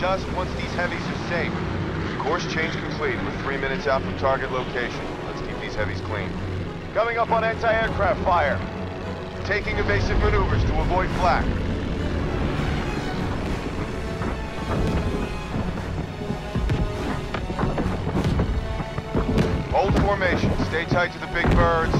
just once these heavies are safe. Course change complete. We're 3 minutes out from target location. Let's keep these heavies clean. Coming up on anti-aircraft fire. Taking evasive maneuvers to avoid flak. Hold formation. Stay tight to the big birds.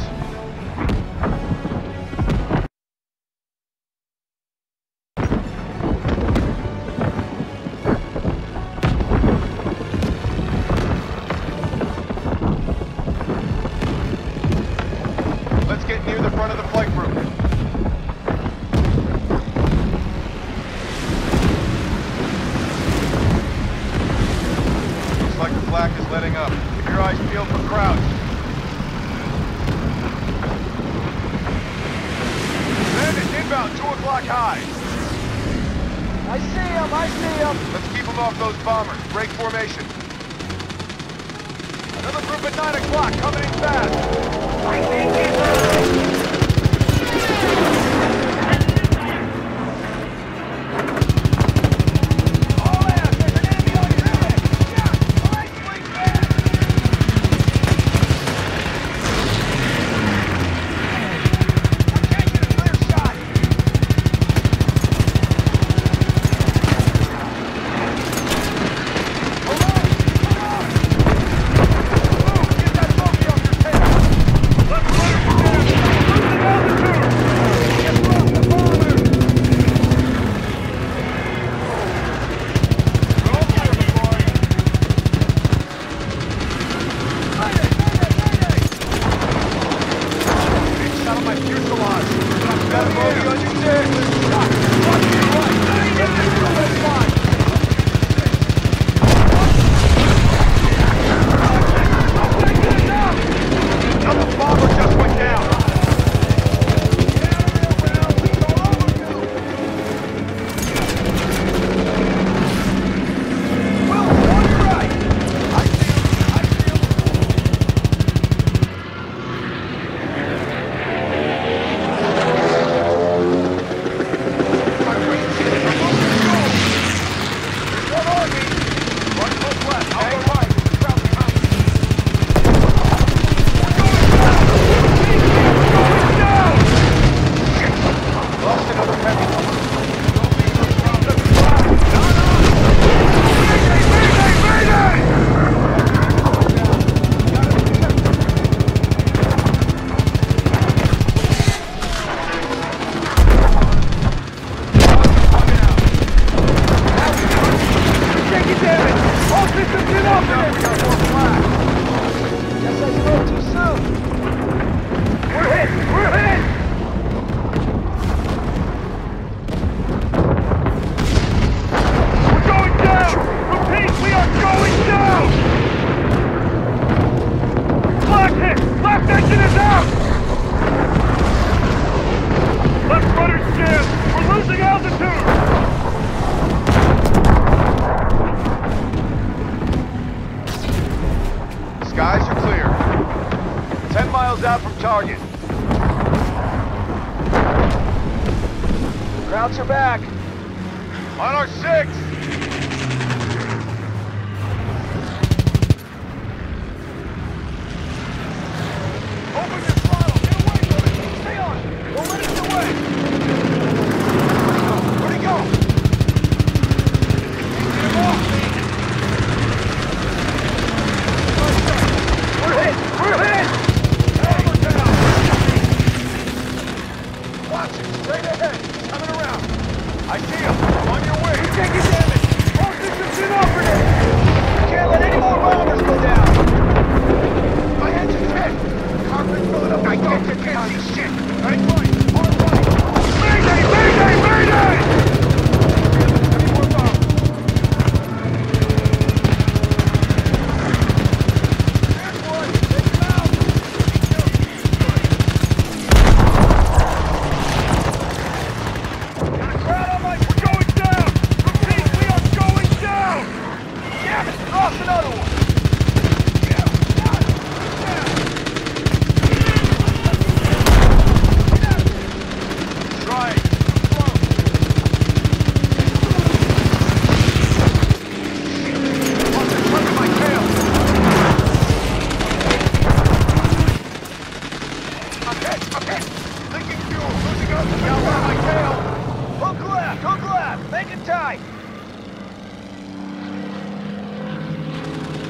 right.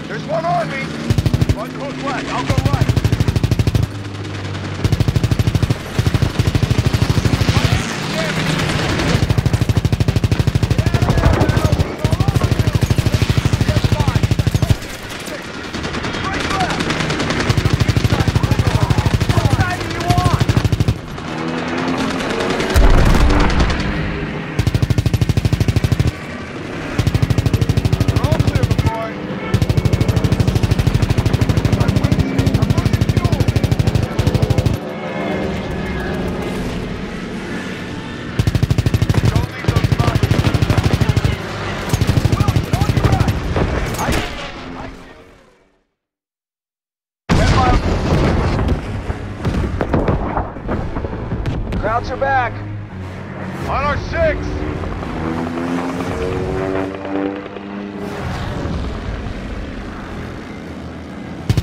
There's one on me. One goes left. I'll go right. Crowds are back. On our six.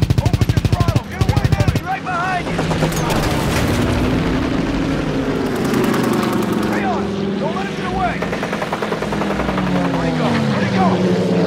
Open your throttle. Get away from me. Right behind you. Stay on. Don't let it get away. Let it go. Let it go.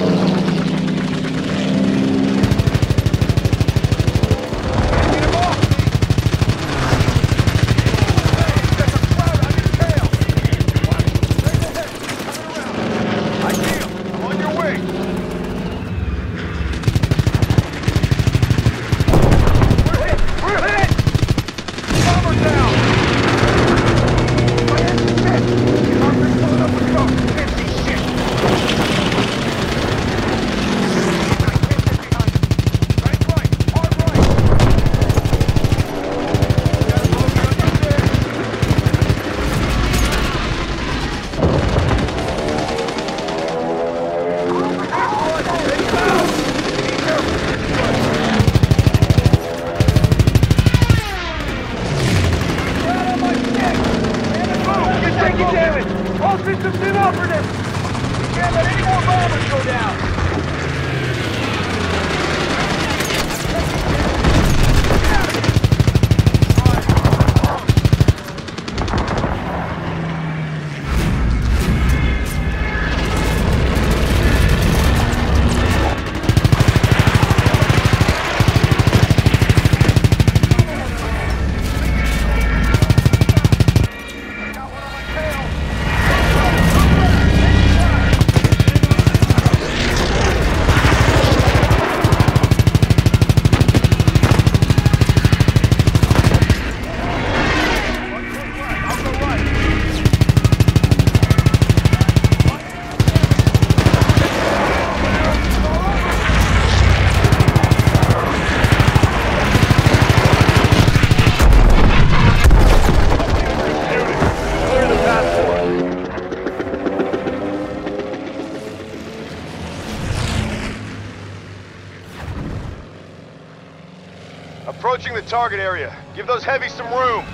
Approaching the target area. Give those heavies some room.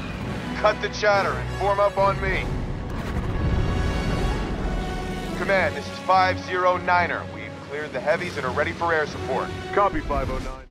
Cut the chatter and form up on me. Command, this is 509er. We've cleared the heavies and are ready for air support. Copy, 509.